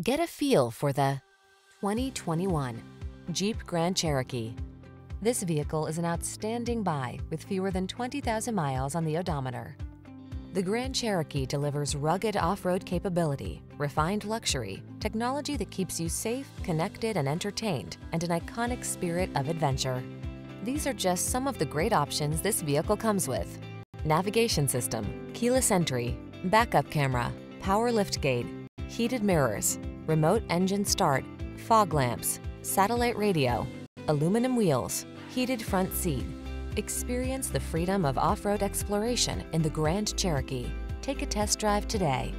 Get a feel for the 2021 Jeep Grand Cherokee. This vehicle is an outstanding buy with fewer than 20,000 miles on the odometer. The Grand Cherokee delivers rugged off-road capability, refined luxury, technology that keeps you safe, connected, and entertained, and an iconic spirit of adventure. These are just some of the great options this vehicle comes with: navigation system, keyless entry, backup camera, power liftgate, heated mirrors, remote engine start, fog lamps, satellite radio, aluminum wheels, heated front seat. Experience the freedom of off-road exploration in the Grand Cherokee. Take a test drive today.